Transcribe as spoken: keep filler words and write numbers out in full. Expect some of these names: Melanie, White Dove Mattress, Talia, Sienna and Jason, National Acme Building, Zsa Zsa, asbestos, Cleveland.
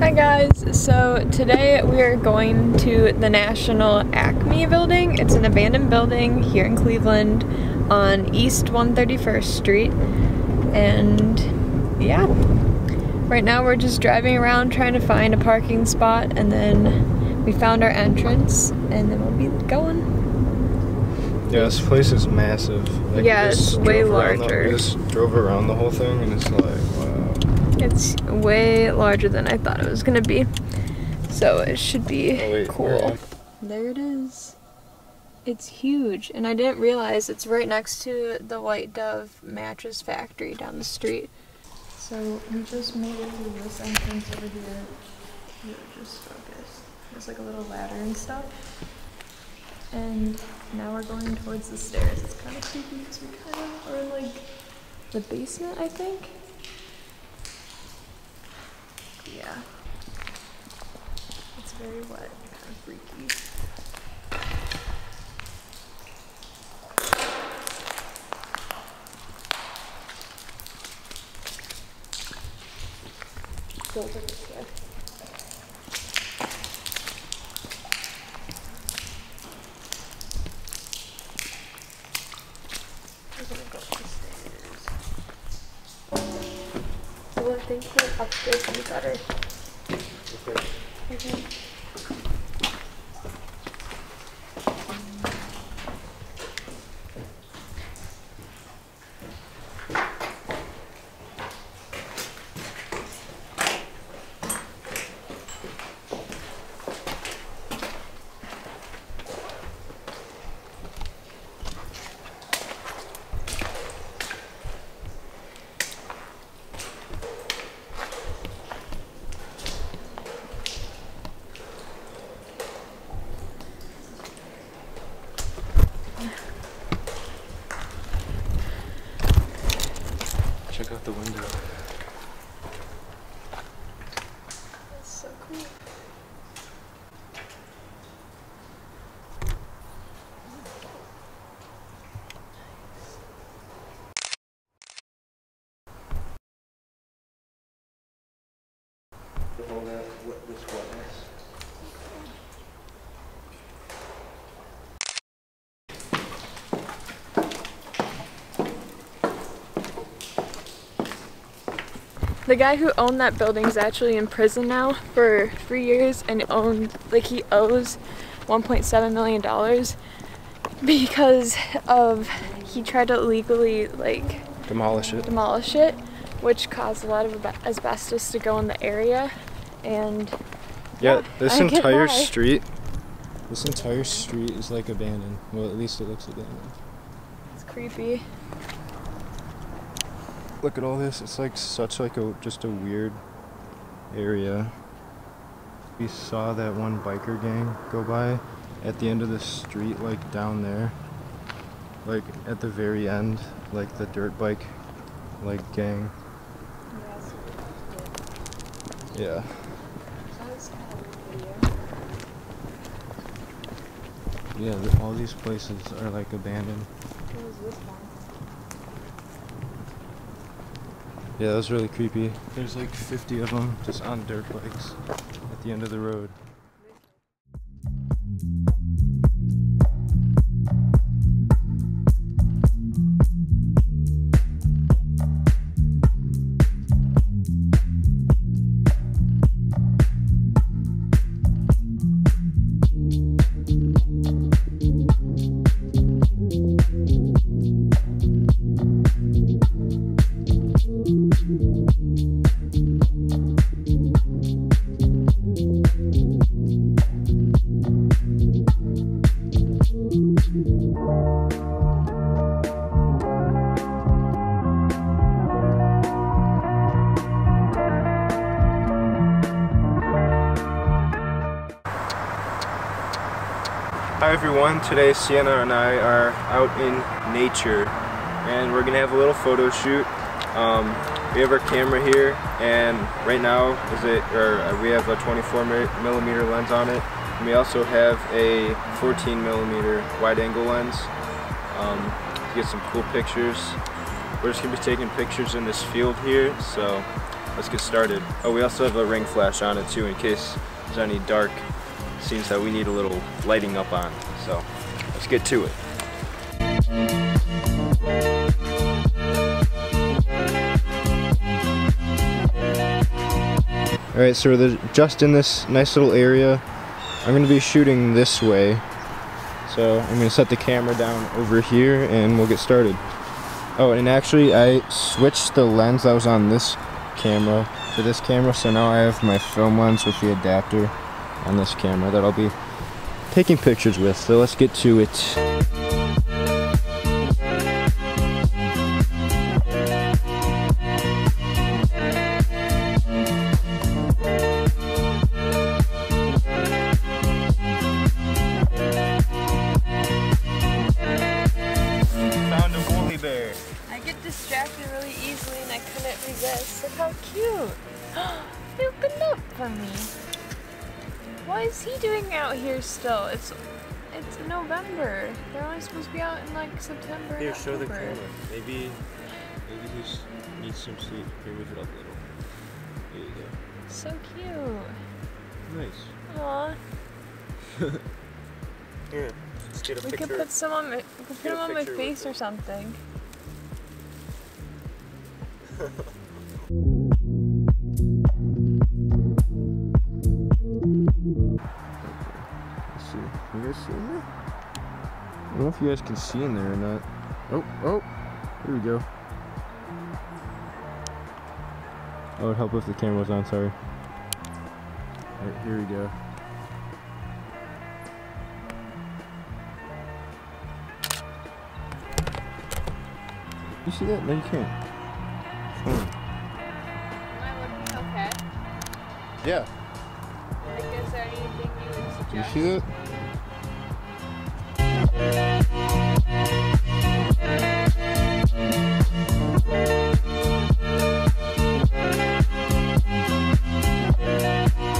Hi guys, so today we are going to the National Acme Building. It's an abandoned building here in Cleveland on East one thirty-first Street, and yeah, right now we're just driving around trying to find a parking spot, and then we found our entrance and then we'll be going. Yeah, this place is massive. Like, yeah, it's way larger. We just drove around the whole thing and it's like, wow. It's way larger than I thought it was gonna be, so it should be oh, wait, cool. There it is. It's huge, and I didn't realize it's right next to the White Dove Mattress factory down the street. So we just made it to this entrance over here. We were just focused. There's like a little ladder and stuff. And now we're going towards the stairs. It's kind of creepy because we kind of are in like the basement, I think. Yeah, it's very wet, kind of freaky. Go over this way. We're gonna go up the stairs. Well, I think we're upstairs would be better. Okay. Okay. Check out the window. That's so cool. Nice. All that, what this was. The guy who owned that building is actually in prison now for three years, and owned like he owes one point seven million dollars because of he tried to illegally like demolish it, demolish it, which caused a lot of asbestos to go in the area, and yeah, yeah this entire street, this entire street is like abandoned. Well, at least it looks abandoned. It's creepy. Look at all this. It's like such like a just a weird area. We saw that one biker gang go by at the end of the street, like down there, like at the very end, like the dirt bike like gang. Yeah. Yeah, all these places are like abandoned. What was this one? Yeah, that was really creepy. There's like fifty of them just on dirt bikes at the end of the road. Hi everyone, today Sienna and I are out in nature and we're gonna have a little photo shoot. Um, we have our camera here, and right now is it, or we have a twenty-four millimeter lens on it, and we also have a fourteen millimeter wide angle lens um, to get some cool pictures. We're just gonna be taking pictures in this field here, so let's get started. Oh, we also have a ring flash on it too in case there's any dark scenes that we need a little lighting up on. So let's get to it. All right, so we're just in this nice little area. I'm gonna be shooting this way. So I'm gonna set the camera down over here and we'll get started. Oh, and actually I switched the lens that was on this camera to this camera, so now I have my film lens with the adapter on this camera that I'll be taking pictures with. So let's get to it. Resist. Look how cute! Looking up for me. What is he doing out here still? It's it's November. They're only supposed to be out in like September. Here, show the camera. Maybe maybe he just needs some sleep. Here, move it up a little. There you go. So cute. Nice. Aw. Yeah. Let's get a we picture. Could put some on my, we could put him on my face or something. Let's see. You guys see in there? I don't know if you guys can see in there or not. Oh, oh, here we go. Oh, it would help if the camera was on, sorry. Alright, here we go. You see that? No, you can't. Hmm. Am I looking okay? Yeah. Like, is there anything you would suggest? You see it?